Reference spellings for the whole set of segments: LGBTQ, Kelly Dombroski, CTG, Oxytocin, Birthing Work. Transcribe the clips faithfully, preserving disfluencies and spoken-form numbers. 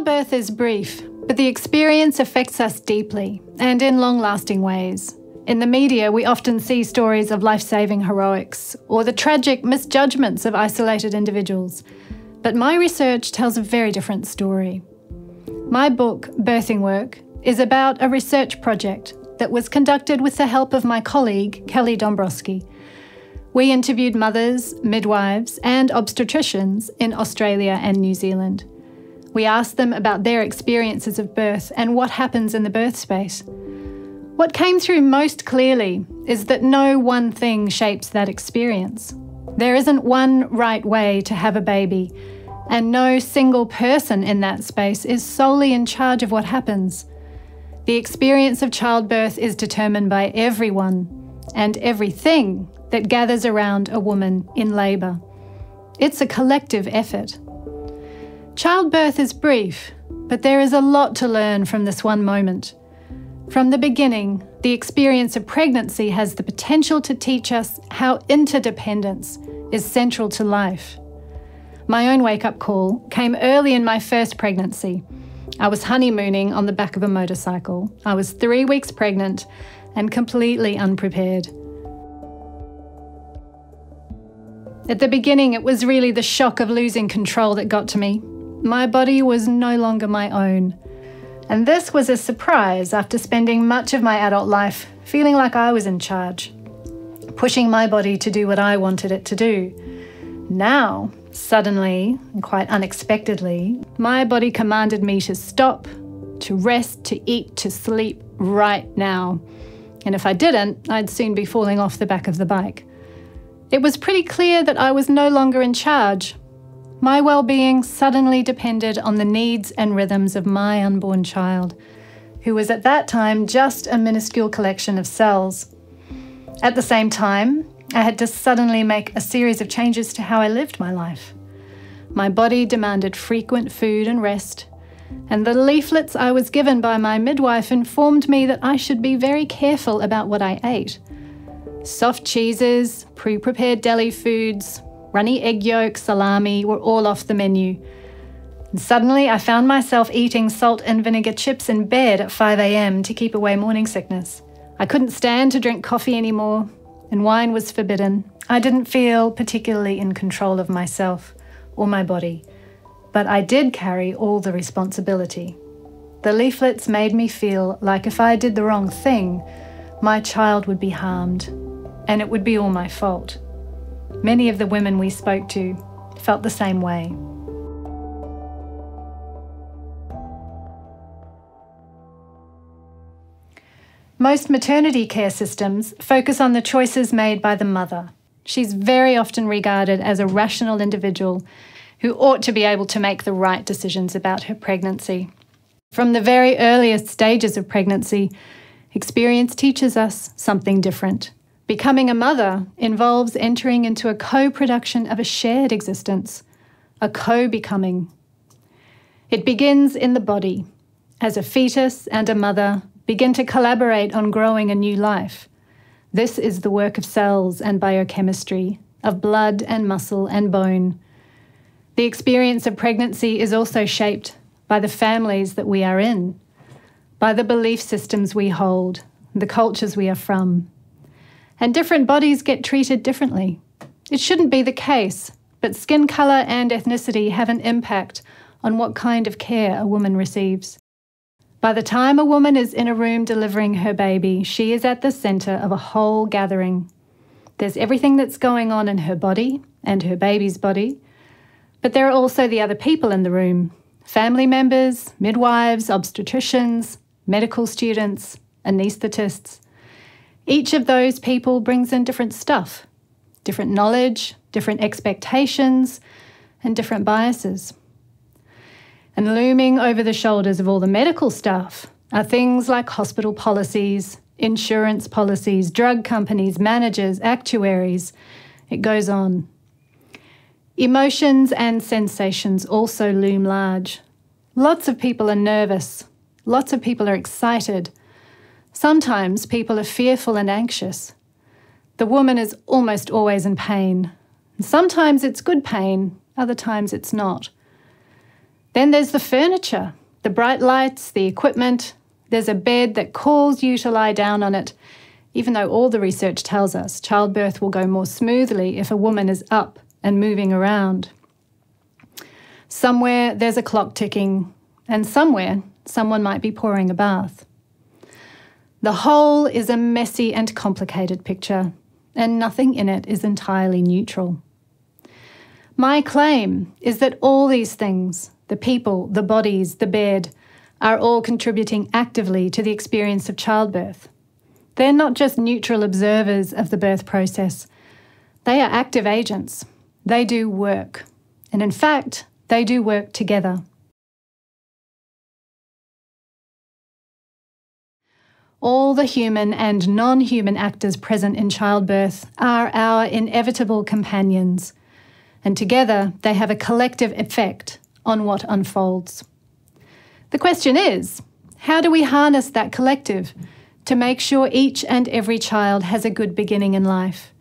Childbirth is brief, but the experience affects us deeply and in long-lasting ways. In the media, we often see stories of life-saving heroics or the tragic misjudgments of isolated individuals. But my research tells a very different story. My book, Birthing Work, is about a research project that was conducted with the help of my colleague, Kelly Dombroski. We interviewed mothers, midwives, and obstetricians in Australia and New Zealand. We asked them about their experiences of birth and what happens in the birth space. What came through most clearly is that no one thing shapes that experience. There isn't one right way to have a baby, and no single person in that space is solely in charge of what happens. The experience of childbirth is determined by everyone and everything that gathers around a woman in labour. It's a collective effort. Childbirth is brief, but there is a lot to learn from this one moment. From the beginning, the experience of pregnancy has the potential to teach us how interdependence is central to life. My own wake-up call came early in my first pregnancy. I was honeymooning on the back of a motorcycle. I was three weeks pregnant and completely unprepared. At the beginning, it was really the shock of losing control that got to me. My body was no longer my own. And this was a surprise after spending much of my adult life feeling like I was in charge, pushing my body to do what I wanted it to do. Now, suddenly, and quite unexpectedly, my body commanded me to stop, to rest, to eat, to sleep right now. And if I didn't, I'd soon be falling off the back of the bike. It was pretty clear that I was no longer in charge. My well-being suddenly depended on the needs and rhythms of my unborn child, who was at that time just a minuscule collection of cells. At the same time, I had to suddenly make a series of changes to how I lived my life. My body demanded frequent food and rest, and the leaflets I was given by my midwife informed me that I should be very careful about what I ate. Soft cheeses, pre-prepared deli foods, runny egg yolk, salami were all off the menu. And suddenly I found myself eating salt and vinegar chips in bed at five a m to keep away morning sickness. I couldn't stand to drink coffee anymore, and wine was forbidden. I didn't feel particularly in control of myself or my body, but I did carry all the responsibility. The leaflets made me feel like if I did the wrong thing, my child would be harmed, and it would be all my fault. Many of the women we spoke to felt the same way. Most maternity care systems focus on the choices made by the mother. She's very often regarded as a rational individual who ought to be able to make the right decisions about her pregnancy. From the very earliest stages of pregnancy, experience teaches us something different. Becoming a mother involves entering into a co-production of a shared existence, a co-becoming. It begins in the body, as a fetus and a mother begin to collaborate on growing a new life. This is the work of cells and biochemistry, of blood and muscle and bone. The experience of pregnancy is also shaped by the families that we are in, by the belief systems we hold, the cultures we are from. And different bodies get treated differently. It shouldn't be the case, but skin colour and ethnicity have an impact on what kind of care a woman receives. By the time a woman is in a room delivering her baby, she is at the centre of a whole gathering. There's everything that's going on in her body and her baby's body, but there are also the other people in the room, family members, midwives, obstetricians, medical students, anaesthetists. Each of those people brings in different stuff, different knowledge, different expectations, and different biases. And looming over the shoulders of all the medical staff are things like hospital policies, insurance policies, drug companies, managers, actuaries. It goes on. Emotions and sensations also loom large. Lots of people are nervous. Lots of people are excited. Sometimes people are fearful and anxious. The woman is almost always in pain. Sometimes it's good pain, other times it's not. Then there's the furniture, the bright lights, the equipment. There's a bed that calls you to lie down on it, even though all the research tells us childbirth will go more smoothly if a woman is up and moving around. Somewhere there's a clock ticking, and somewhere someone might be pouring a bath. The whole is a messy and complicated picture, and nothing in it is entirely neutral. My claim is that all these things, the people, the bodies, the bed, are all contributing actively to the experience of childbirth. They're not just neutral observers of the birth process. They are active agents. They do work. And in fact, they do work together. All the human and non-human actors present in childbirth are our inevitable companions, and together they have a collective effect on what unfolds. The question is, how do we harness that collective to make sure each and every child has a good beginning in life?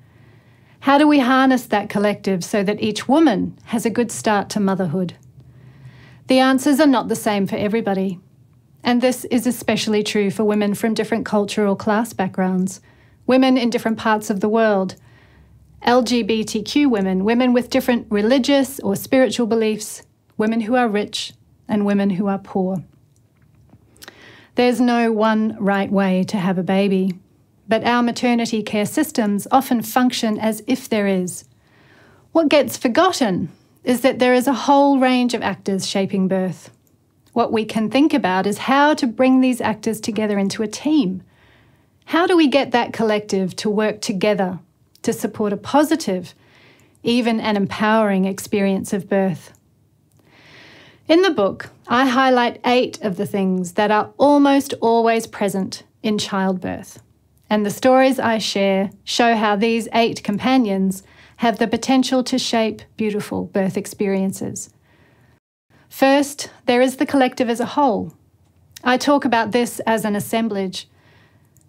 How do we harness that collective so that each woman has a good start to motherhood? The answers are not the same for everybody. And this is especially true for women from different cultural class backgrounds, women in different parts of the world, L G B T Q women, women with different religious or spiritual beliefs, women who are rich and women who are poor. There's no one right way to have a baby, but our maternity care systems often function as if there is. What gets forgotten is that there is a whole range of actors shaping birth. What we can think about is how to bring these actors together into a team. How do we get that collective to work together to support a positive, even an empowering experience of birth? In the book, I highlight eight of the things that are almost always present in childbirth, and the stories I share show how these eight companions have the potential to shape beautiful birth experiences. First, there is the collective as a whole. I talk about this as an assemblage.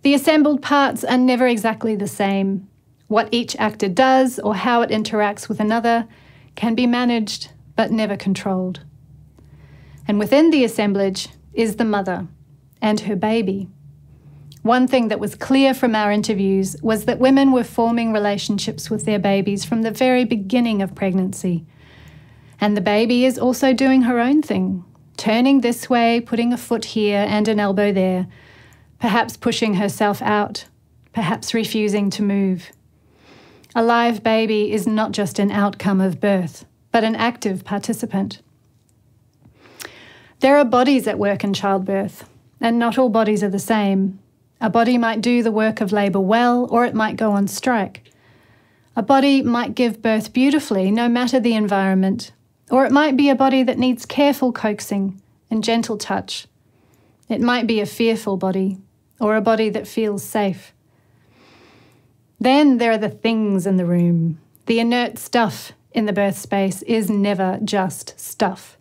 The assembled parts are never exactly the same. What each actor does or how it interacts with another can be managed but never controlled. And within the assemblage is the mother and her baby. One thing that was clear from our interviews was that women were forming relationships with their babies from the very beginning of pregnancy. And the baby is also doing her own thing, turning this way, putting a foot here and an elbow there, perhaps pushing herself out, perhaps refusing to move. A live baby is not just an outcome of birth, but an active participant. There are bodies at work in childbirth, and not all bodies are the same. A body might do the work of labour well, or it might go on strike. A body might give birth beautifully, no matter the environment. Or it might be a body that needs careful coaxing and gentle touch. It might be a fearful body, or a body that feels safe. Then there are the things in the room. The inert stuff in the birth space is never just stuff.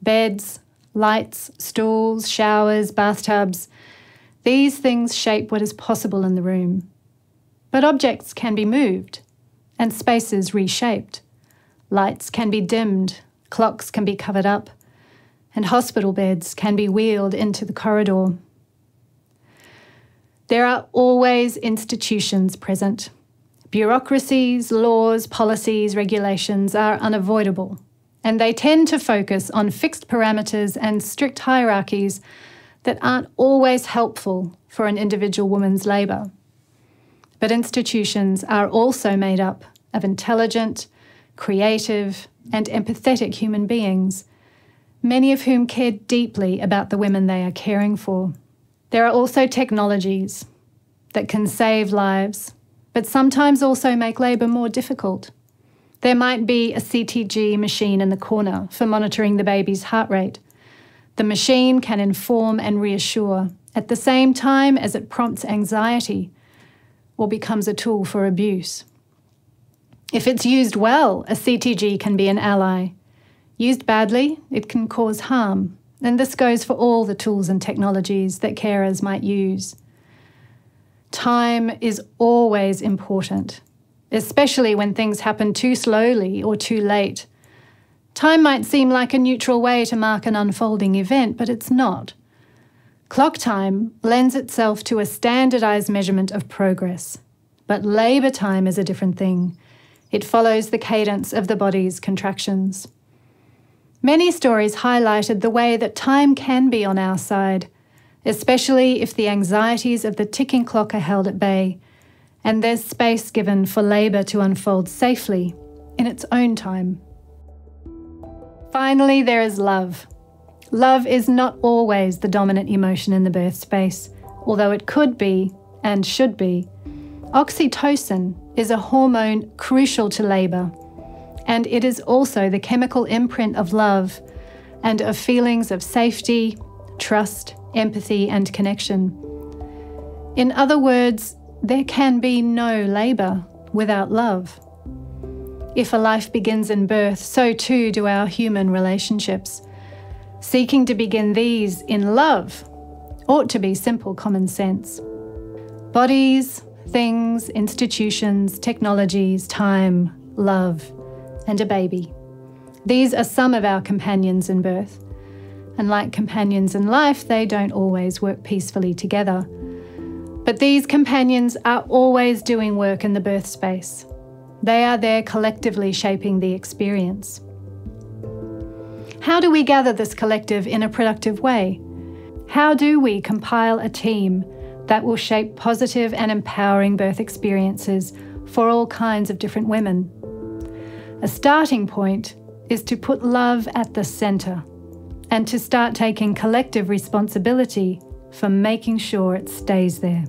Beds, lights, stools, showers, bathtubs. These things shape what is possible in the room. But objects can be moved and spaces reshaped. Lights can be dimmed, clocks can be covered up, and hospital beds can be wheeled into the corridor. There are always institutions present. Bureaucracies, laws, policies, regulations are unavoidable, and they tend to focus on fixed parameters and strict hierarchies that aren't always helpful for an individual woman's labour. But institutions are also made up of intelligent, creative and empathetic human beings, many of whom care deeply about the women they are caring for. There are also technologies that can save lives, but sometimes also make labour more difficult. There might be a C T G machine in the corner for monitoring the baby's heart rate. The machine can inform and reassure at the same time as it prompts anxiety or becomes a tool for abuse. If it's used well, a C T G can be an ally. Used badly, it can cause harm, and this goes for all the tools and technologies that carers might use. Time is always important, especially when things happen too slowly or too late. Time might seem like a neutral way to mark an unfolding event, but it's not. Clock time lends itself to a standardized measurement of progress, but labour time is a different thing. It follows the cadence of the body's contractions. Many stories highlighted the way that time can be on our side, especially if the anxieties of the ticking clock are held at bay, and there's space given for labour to unfold safely in its own time. Finally, there is love. Love is not always the dominant emotion in the birth space, although it could be and should be. Oxytocin is a hormone crucial to labour, and it is also the chemical imprint of love and of feelings of safety, trust, empathy, and connection. In other words, there can be no labour without love. If a life begins in birth, so too do our human relationships. Seeking to begin these in love ought to be simple common sense. Bodies, things, institutions, technologies, time, love, and a baby. These are some of our companions in birth. And like companions in life, they don't always work peacefully together. But these companions are always doing work in the birth space. They are there collectively shaping the experience. How do we gather this collective in a productive way? How do we compile a team that will shape positive and empowering birth experiences for all kinds of different women? A starting point is to put love at the centre and to start taking collective responsibility for making sure it stays there.